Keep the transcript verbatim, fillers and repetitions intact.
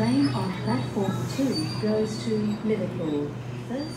train on platform two goes to Liverpool. First.